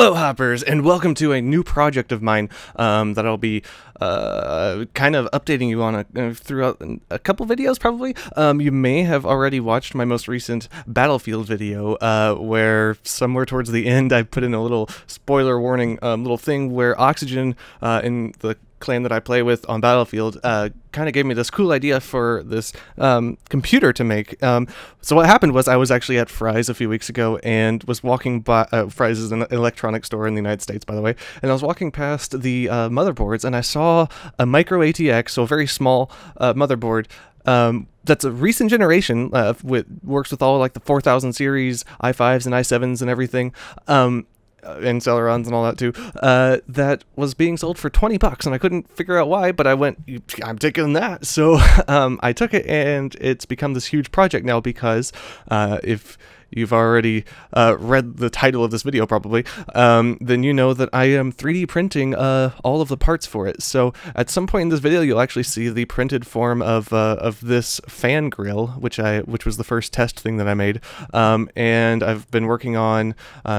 Hello Hoppers, and welcome to a new project of mine that I'll be kind of updating you on throughout a couple videos probably. You may have already watched my most recent Battlefield video where somewhere towards the end I put in a little spoiler warning little thing where Oxygen in the clan that I play with on Battlefield kind of gave me this cool idea for this computer to make. So what happened was I was actually at Fry's a few weeks ago and was walking by, Fry's is an electronic store in the United States, by the way, and I was walking past the motherboards and I saw a micro ATX, so a very small motherboard that's a recent generation, works with all like the 4000 series, i5s and i7s and everything. And Celerons and all that too, that was being sold for 20 bucks, and I couldn't figure out why, but I went, I'm taking that. So I took it, and it's become this huge project now because if you've already read the title of this video probably, then you know that I am 3D printing all of the parts for it. So at some point in this video you'll actually see the printed form of this fan grill, which was the first test thing that I made, and I've been working on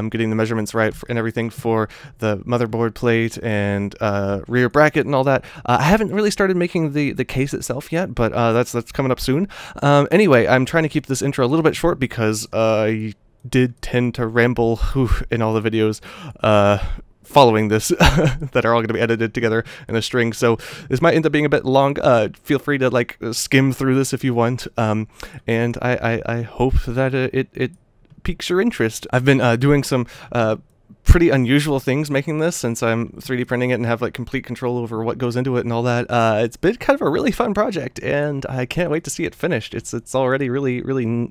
getting the measurements right and everything for the motherboard plate and rear bracket and all that. I haven't really started making the case itself yet, but that's coming up soon. Anyway, I'm trying to keep this intro a little bit short because I did tend to ramble in all the videos following this that are all going to be edited together in a string, so this might end up being a bit long. Feel free to like skim through this if you want, and I hope that it piques your interest. I've been doing some pretty unusual things making this, since I'm 3D printing it and have like complete control over what goes into it and all that. It's been kind of a really fun project, and I can't wait to see it finished. It's already really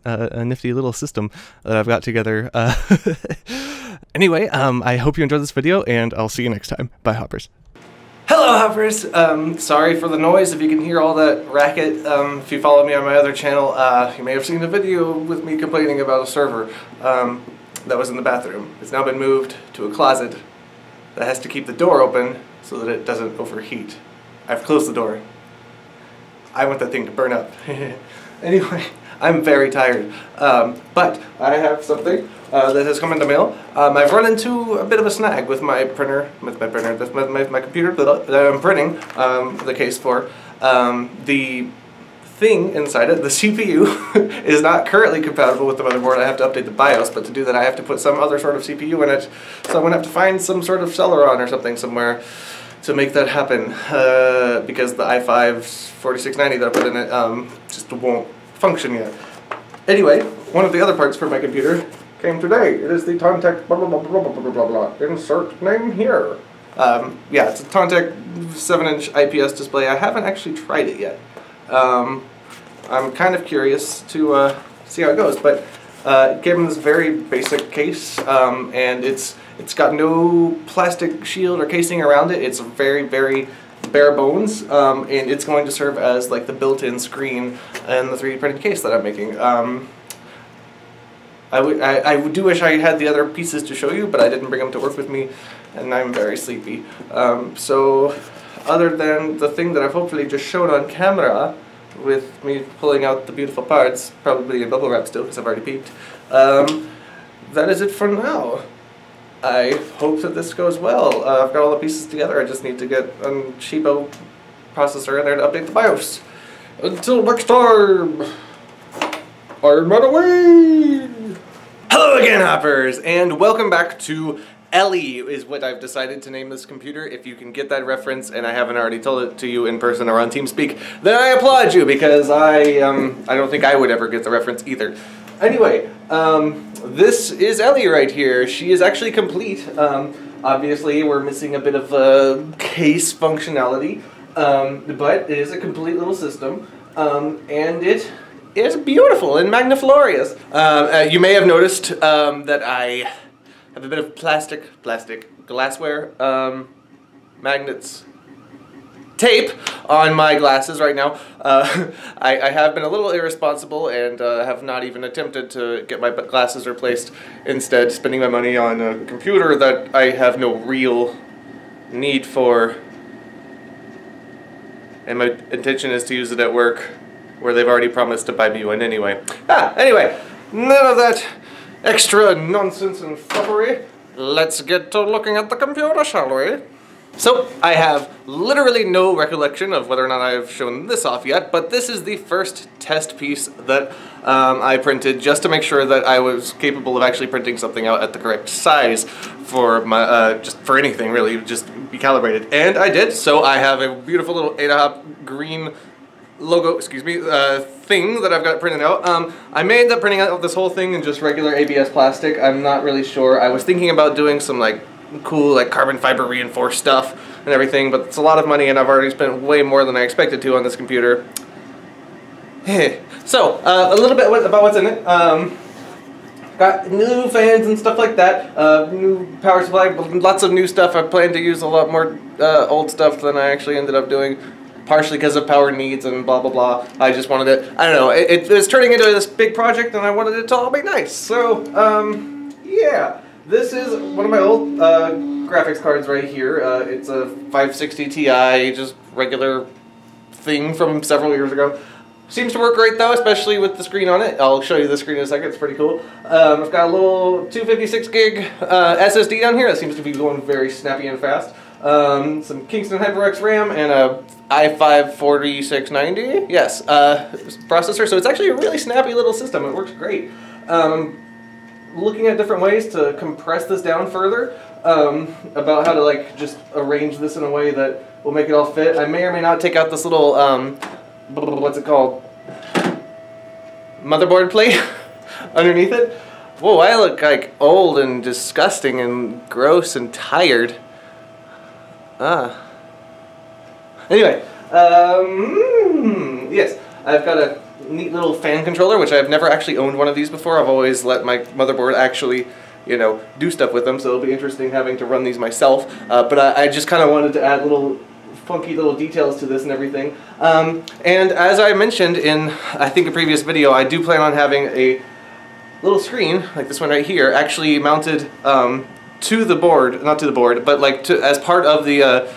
a nifty little system that I've got together. Anyway, I hope you enjoyed this video, and I'll see you next time. Bye, Hoppers. Hello Hoppers! Sorry for the noise if you can hear all that racket. If you follow me on my other channel, you may have seen a video with me complaining about a server. That was in the bathroom. It's now been moved to a closet that has to keep the door open so that it doesn't overheat. I've closed the door. I want that thing to burn up. Anyway, I'm very tired, but I have something that has come in the mail. I've run into a bit of a snag with my printer, my computer that I'm printing the case for. The thing inside it, the CPU, is not currently compatible with the motherboard. I have to update the BIOS, but to do that I have to put some other sort of CPU in it, so I'm going to have to find some sort of Celeron or something somewhere to make that happen, because the i5-4690 that I put in it just won't function yet. Anyway, one of the other parts for my computer came today. It is the Tontec blah blah blah blah blah blah blah blah, insert name here. Yeah, it's a Tontec 7-inch IPS display. I haven't actually tried it yet. I'm kind of curious to see how it goes, but it came in this very basic case, and it's got no plastic shield or casing around it. It's very, very bare bones, and it's going to serve as like the built-in screen in the 3D printed case that I'm making. I do wish I had the other pieces to show you, but I didn't bring them to work with me, and I'm very sleepy. So other than the thing that I've hopefully just shown on camera, with me pulling out the beautiful parts, probably in bubble wrap still because I've already peeped, that is it for now. I hope that this goes well. I've got all the pieces together. I just need to get a cheapo processor in there to update the BIOS. Until next time, I'm out of way! Hello again, Hoppers, and welcome back to Ellie is what I've decided to name this computer. If you can get that reference and I haven't already told it to you in person or on TeamSpeak, then I applaud you, because I don't think I would ever get the reference either. Anyway, this is Ellie right here. She is actually complete. Obviously we're missing a bit of case functionality, but it is a complete little system, and it is beautiful and magniflorious. You may have noticed that I have a bit of plastic, glassware, magnets, tape on my glasses right now. I have been a little irresponsible and have not even attempted to get my glasses replaced, instead spending my money on a computer that I have no real need for, and my intention is to use it at work where they've already promised to buy me one anyway. Anyway, none of that extra nonsense and fluffery. let's get to looking at the computer, shall we? So, I have literally no recollection of whether or not I have shown this off yet, but this is the first test piece that I printed just to make sure that I was capable of actually printing something out at the correct size for my, just for anything really, just be calibrated. And I did, so I have a beautiful little AdaHop green logo, excuse me, thing that I've got printed out. I may end up printing out this whole thing in just regular ABS plastic. I'm not really sure. I was thinking about doing some like cool like carbon fiber reinforced stuff and everything, but it's a lot of money and I've already spent way more than I expected to on this computer. So a little bit about what's in it. Got new fans and stuff like that, new power supply, lots of new stuff. I plan to use a lot more old stuff than I actually ended up doing, partially because of power needs and blah blah blah. I just wanted it, I don't know, it was turning into this big project and I wanted it to all be nice. So yeah. This is one of my old graphics cards right here. It's a 560 Ti, just regular thing from several years ago. Seems to work great though, especially with the screen on it. I'll show you the screen in a second, it's pretty cool. I've got a little 256 gig SSD down here that seems to be going very snappy and fast. Some Kingston HyperX RAM and a i5-4690, yes, processor. So it's actually a really snappy little system, it works great. Looking at different ways to compress this down further, about how to like just arrange this in a way that will make it all fit. I may or may not take out this little, what's it called, motherboard plate underneath it. Whoa, I look like old and disgusting and gross and tired. Anyway, yes, I've got a neat little fan controller, which I've never actually owned one of these before. I've always let my motherboard actually, you know, do stuff with them, so it'll be interesting having to run these myself. But I just kind of wanted to add little funky little details to this and everything. And as I mentioned in, I think, a previous video, I do plan on having a little screen, like this one right here, actually mounted to the board, not to the board, but like to, as part of the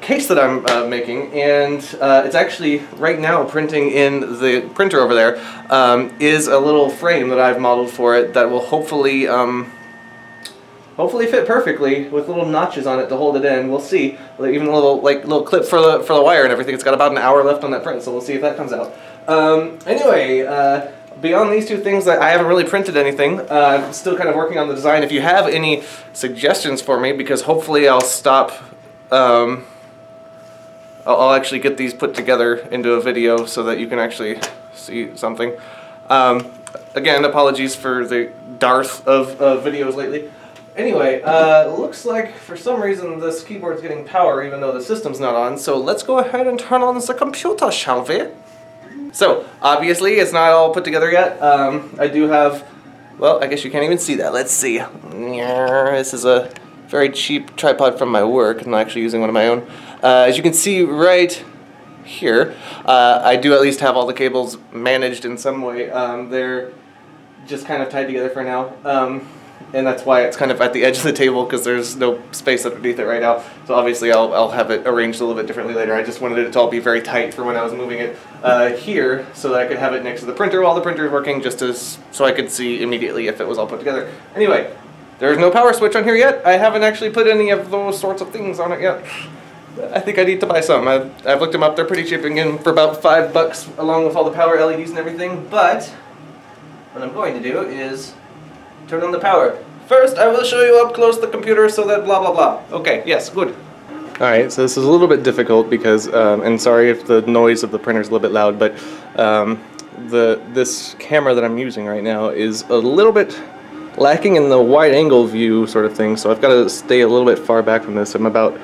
case that I'm making, and it's actually right now printing in the printer over there, is a little frame that I've modeled for it that will hopefully hopefully fit perfectly with little notches on it to hold it in. We'll see. Even a little like little clip for the wire and everything. It's got about an hour left on that print, so we'll see if that comes out. Anyway, beyond these two things, I haven't really printed anything. I'm still kind of working on the design. If you have any suggestions for me, because hopefully I'll stop. I'll actually get these put together into a video so that you can actually see something. Again, apologies for the dearth of videos lately. Anyway, looks like for some reason this keyboard's getting power even though the system's not on, so let's go ahead and turn on the computer, shall we? So, obviously it's not all put together yet. I do have, well, I guess you can't even see that. Let's see. This is a very cheap tripod from my work. I'm not actually using one of my own. As you can see right here, I do at least have all the cables managed in some way. They're just kind of tied together for now, and that's why it's kind of at the edge of the table, because there's no space underneath it right now. So obviously I'll have it arranged a little bit differently later. I just wanted it to all be very tight for when I was moving it here, so that I could have it next to the printer while the printer is working, just as, so I could see immediately if it was all put together. Anyway, there's no power switch on here yet. I haven't actually put any of those sorts of things on it yet. I think I need to buy some. I've looked them up, they're pretty cheap, again, for about $5 along with all the power LEDs and everything, but what I'm going to do is turn on the power. First, I will show you up close the computer so that blah blah blah. Okay, yes, good. Alright, so this is a little bit difficult because, and sorry if the noise of the printer is a little bit loud, but this camera that I'm using right now is a little bit lacking in the wide angle view sort of thing, so I've got to stay a little bit far back from this. I'm about,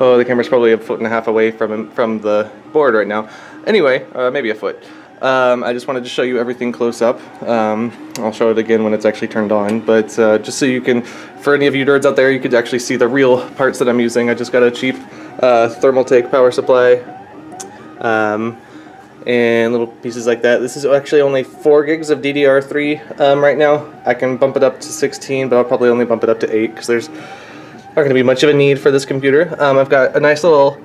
oh, the camera's probably 1.5 feet away from the board right now. Anyway, maybe a foot. I just wanted to show you everything close up. I'll show it again when it's actually turned on, but just so you can, for any of you nerds out there, you could actually see the real parts that I'm using. I just got a cheap Thermaltake power supply, and little pieces like that. This is actually only 4 gigs of DDR3 right now. I can bump it up to 16, but I'll probably only bump it up to 8 because there's not going to be much of a need for this computer. I've got a nice little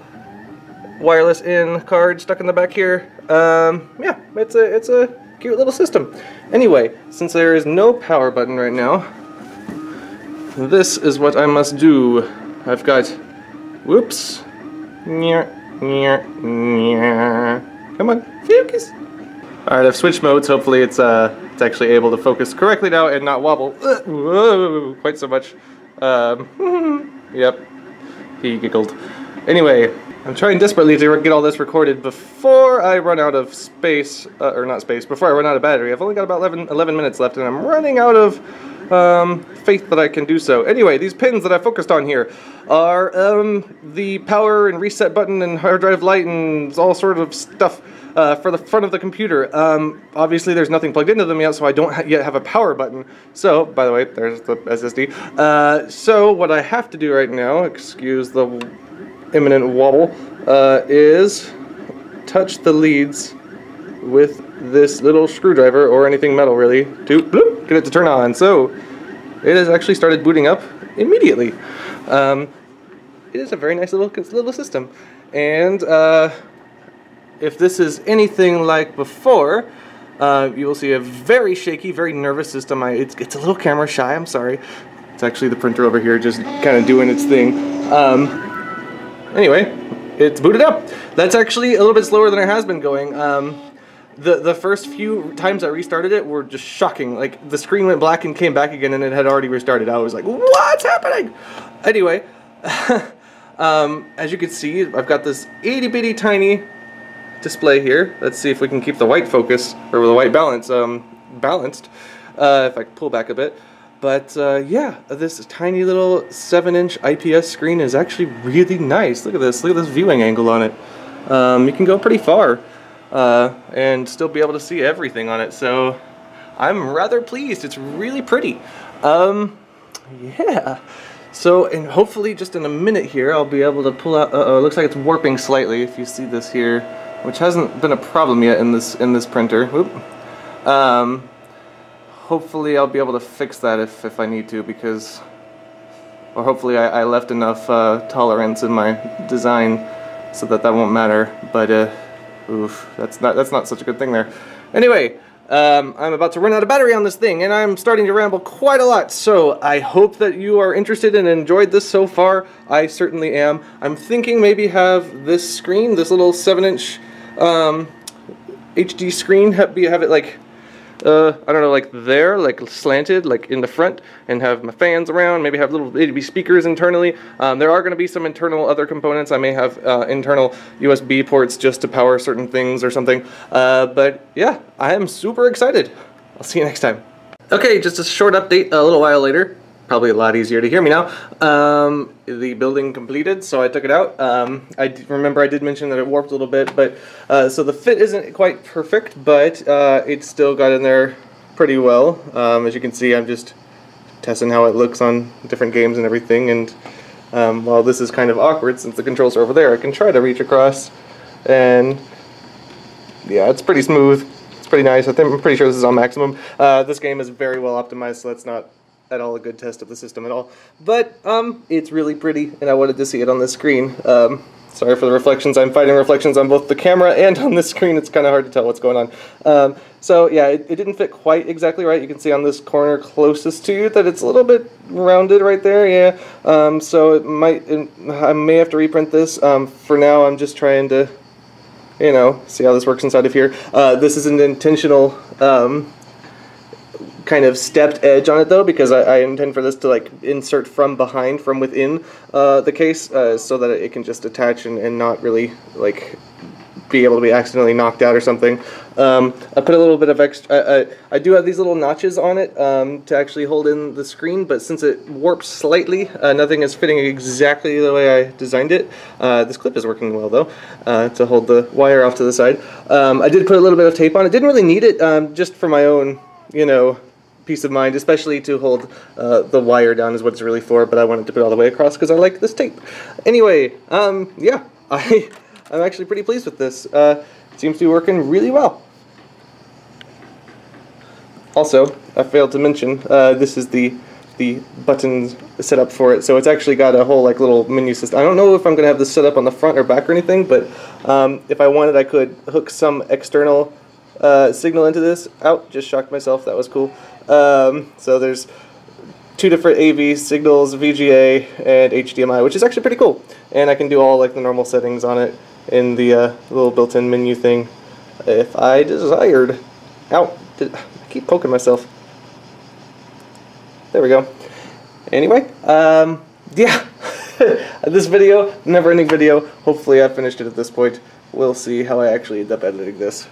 wireless in card stuck in the back here. Yeah, it's a cute little system. Anyway, since there is no power button right now, this is what I must do. I've got, whoops, come on, focus. All right, I've switched modes. Hopefully it's actually able to focus correctly now and not wobble whoa, quite so much. Yep, he giggled. Anyway, I'm trying desperately to get all this recorded before I run out of space, or not space, before I run out of battery. I've only got about 11 minutes left, and I'm running out of faith that I can do so. Anyway, these pins that I focused on here are the power and reset button and hard drive light and all sort of stuff for the front of the computer. Obviously, there's nothing plugged into them yet, so I don't yet have a power button. So, by the way, there's the SSD. So, what I have to do right now, excuse the imminent wobble, is touch the leads with this little screwdriver or anything metal really to bloop, get it to turn on. So it has actually started booting up immediately. It is a very nice little system, and if this is anything like before, you will see a very shaky, very nervous system. It's a little camera shy, I'm sorry. It's actually the printer over here just kind of doing its thing. Anyway, it's booted up. That's actually a little bit slower than it has been going. The first few times I restarted it were just shocking. Like, the screen went black and came back again, and it had already restarted. I was like, what's happening? Anyway, as you can see, I've got this itty bitty tiny display here. Let's see if we can keep the white focus, or the white balance, balanced. If I pull back a bit. But yeah, this tiny little 7-inch IPS screen is actually really nice. Look at this viewing angle on it. You can go pretty far and still be able to see everything on it. So I'm rather pleased. It's really pretty. Yeah. So, and hopefully just in a minute here, I'll be able to pull out. Uh-oh, it looks like it's warping slightly if you see this here, which hasn't been a problem yet in this printer. Whoop. Hopefully I'll be able to fix that if I need to, because, or hopefully I left enough tolerance in my design so that that won't matter, but oof, that's not such a good thing there. Anyway, I'm about to run out of battery on this thing, and I'm starting to ramble quite a lot, so I hope that you are interested and enjoyed this so far. I certainly am. I'm thinking maybe have this screen, this little 7-inch HD screen, have it like, I don't know, like there, like slanted, like in the front, and have my fans around, maybe have little ADB speakers internally. There are going to be some internal other components. I may have internal USB ports just to power certain things or something. But yeah, I am super excited. I'll see you next time. Okay, just a short update a little while later. Probably a lot easier to hear me now. The building completed, so I took it out. Remember I did mention that it warped a little bit, but so the fit isn't quite perfect, but it's still got in there pretty well. As you can see, I'm just testing how it looks on different games and everything, and while this is kind of awkward since the controls are over there, I can try to reach across, and yeah, it's pretty smooth. It's pretty nice. I'm pretty sure this is on maximum. This game is very well optimized, so that's not at all a good test of the system at all, but it's really pretty, and I wanted to see it on the screen. Sorry for the reflections. I'm fighting reflections on both the camera and on the screen. It's kind of hard to tell what's going on. So yeah, it didn't fit quite exactly right. You can see on this corner closest to you that it's a little bit rounded right there. Yeah, so I may have to reprint this. For now, I'm just trying to, you know, see how this works inside of here. This is an intentional kind of stepped edge on it though, because I intend for this to like insert from behind, from within the case, so that it can just attach and not really like be able to be accidentally knocked out or something. I put a little bit of extra, I do have these little notches on it to actually hold in the screen, but since it warps slightly, nothing is fitting exactly the way I designed it. This clip is working well though, to hold the wire off to the side. I did put a little bit of tape on it. Didn't really need it, just for my own, you know, peace of mind, especially to hold the wire down is what it's really for, but I wanted to put it all the way across because I like this tape. Anyway, yeah, I'm actually pretty pleased with this. It seems to be working really well. Also, I failed to mention, this is the buttons set up for it, so it's actually got a whole like little menu system. I don't know if I'm going to have this set up on the front or back or anything, but if I wanted, I could hook some external signal into this. Out, just shocked myself, that was cool. So there's two different AV signals, VGA and HDMI, which is actually pretty cool. And I can do all like the normal settings on it in the little built-in menu thing if I desired. Ow, I keep poking myself. There we go. Anyway, yeah, this video, never-ending video. Hopefully I finished it at this point. We'll see how I actually end up editing this.